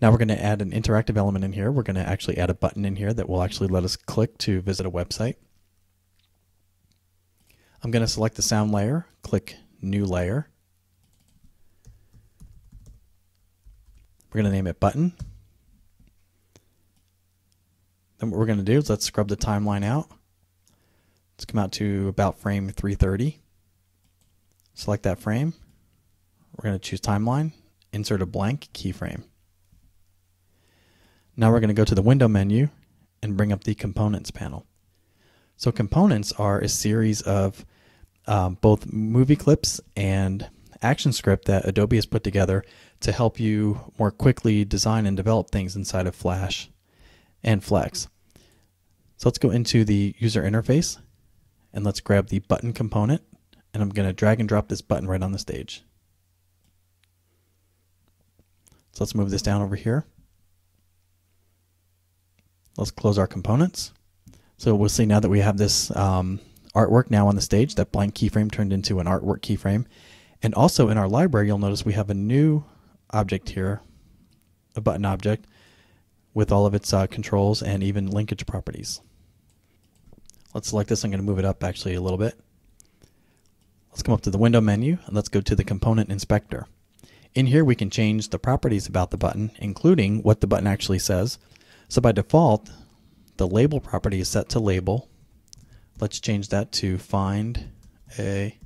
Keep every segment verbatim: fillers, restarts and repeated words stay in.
Now we're going to add an interactive element in here. We're going to actually add a button in here that will actually let us click to visit a website. I'm going to select the sound layer, click New Layer. We're going to name it Button. Then what we're going to do is let's scrub the timeline out. Let's come out to about frame three thirty. Select that frame. We're going to choose Timeline, insert a blank keyframe. Now we're going to go to the Window menu and bring up the Components panel. So components are a series of um, both movie clips and ActionScript that Adobe has put together to help you more quickly design and develop things inside of Flash and Flex. So let's go into the user interface and let's grab the button component, and I'm going to drag and drop this button right on the stage. So let's move this down over here. Let's close our components. So we'll see now that we have this um, artwork now on the stage, that blank keyframe turned into an artwork keyframe. And also in our library, you'll notice we have a new object here, a button object, with all of its uh, controls and even linkage properties. Let's select this. I'm going to move it up actually a little bit. Let's come up to the Window menu and let's go to the Component Inspector. In here, we can change the properties about the button, including what the button actually says. So by default, the label property is set to label. Let's change that to find a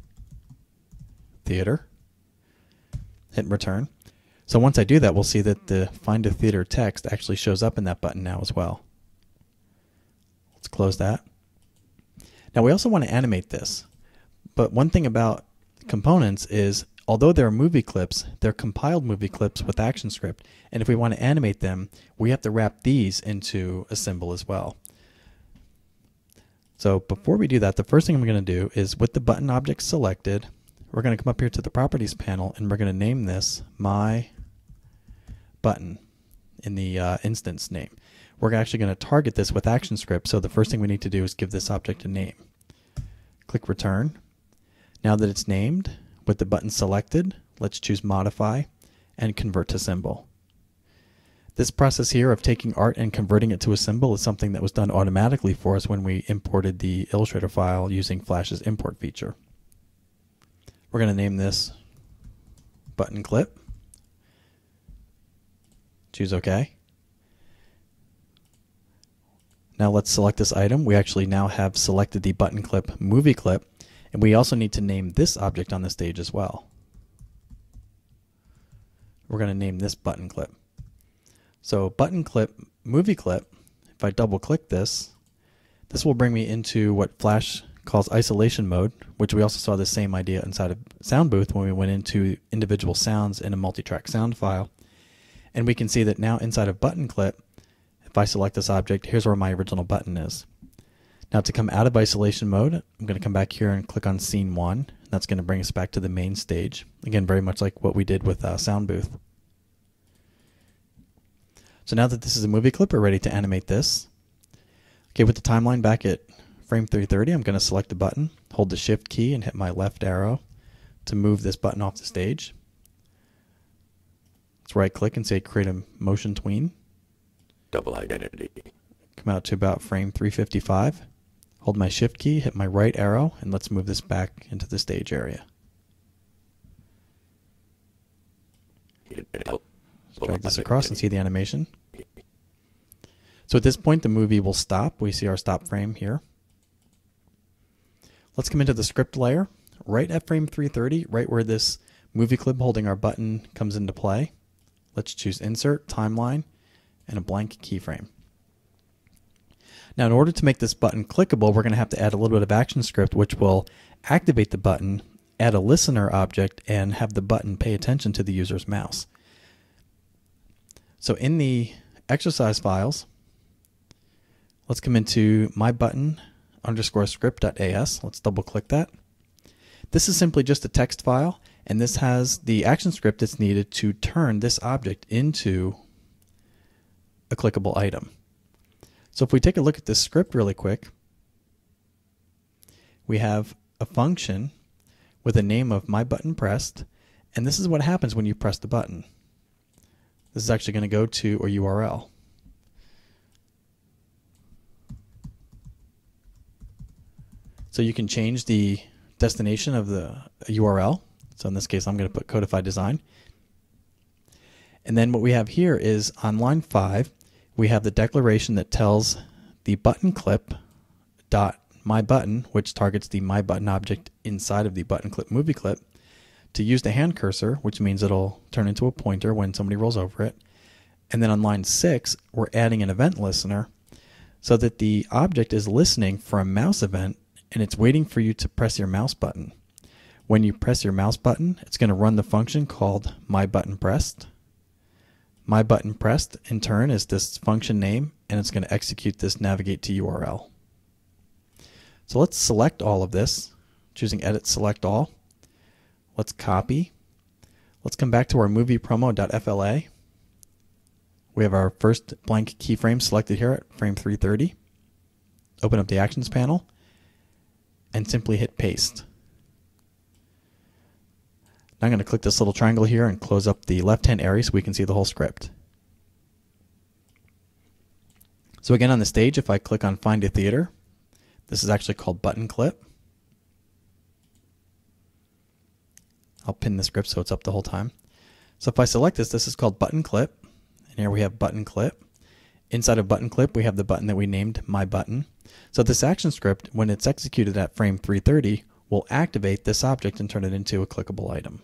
theater. Hit return. So once I do that, we'll see that the find a theater text actually shows up in that button now as well. Let's close that. Now we also want to animate this. But one thing about components is, although they're movie clips, they're compiled movie clips with ActionScript, and if we want to animate them, we have to wrap these into a symbol as well. So before we do that, the first thing I'm going to do is, with the button object selected, we're going to come up here to the Properties panel, and we're going to name this My Button in the uh, instance name. We're actually going to target this with ActionScript, so the first thing we need to do is give this object a name. Click Return. Now that it's named, with the button selected, let's choose Modify and Convert to Symbol. This process here of taking art and converting it to a symbol is something that was done automatically for us when we imported the Illustrator file using Flash's import feature. We're going to name this Button Clip. Choose OK. Now let's select this item. We actually now have selected the Button Clip movie clip. And we also need to name this object on the stage as well. We're going to name this button clip. So button clip, movie clip, if I double click this, this will bring me into what Flash calls isolation mode, which we also saw the same idea inside of Soundbooth when we went into individual sounds in a multi-track sound file. And we can see that now inside of button clip, if I select this object, here's where my original button is. Now to come out of isolation mode, I'm going to come back here and click on scene one. That's going to bring us back to the main stage. Again, very much like what we did with uh, Soundbooth. So now that this is a movie clip, we're ready to animate this. Okay, with the timeline back at frame three thirty, I'm going to select the button, hold the shift key and hit my left arrow to move this button off the stage. Let's right click and say create a motion tween. Double identity. Come out to about frame three fifty-five. Hold my shift key, hit my right arrow, and let's move this back into the stage area. Let's drag this across and see the animation. So at this point, the movie will stop. We see our stop frame here. Let's come into the script layer. Right at frame three thirty, right where this movie clip holding our button comes into play, let's choose Insert, Timeline, and a blank keyframe. Now, in order to make this button clickable, we're going to have to add a little bit of ActionScript, which will activate the button, add a listener object, and have the button pay attention to the user's mouse. So in the exercise files, let's come into myButton underscore script.as. Let's double click that. This is simply just a text file, and this has the ActionScript that's needed to turn this object into a clickable item. So if we take a look at this script really quick, we have a function with a name of myButtonPressed, and this is what happens when you press the button. This is actually going to go to a U R L. So you can change the destination of the U R L. So in this case, I'm going to put Codify Design. And then what we have here is on line five, we have the declaration that tells the button clip dot my button, which targets the my button object inside of the button clip movie clip, to use the hand cursor, which means it'll turn into a pointer when somebody rolls over it. And then on line six, we're adding an event listener so that the object is listening for a mouse event, and it's waiting for you to press your mouse button. When you press your mouse button, it's going to run the function called myButtonPressed. MyButtonPressed in turn is this function name, and it's going to execute this navigate to U R L. So let's select all of this, choosing Edit Select All. Let's copy. Let's come back to our movie promo dot F L A. We have our first blank keyframe selected here at frame three thirty. Open up the Actions panel and simply hit Paste. Now I'm going to click this little triangle here and close up the left-hand area so we can see the whole script. So again on the stage, if I click on Find a Theater, this is actually called Button Clip. I'll pin the script so it's up the whole time. So if I select this, this is called Button Clip. And here we have Button Clip. Inside of Button Clip, we have the button that we named My Button. So this action script, when it's executed at frame three thirty, will activate this object and turn it into a clickable item.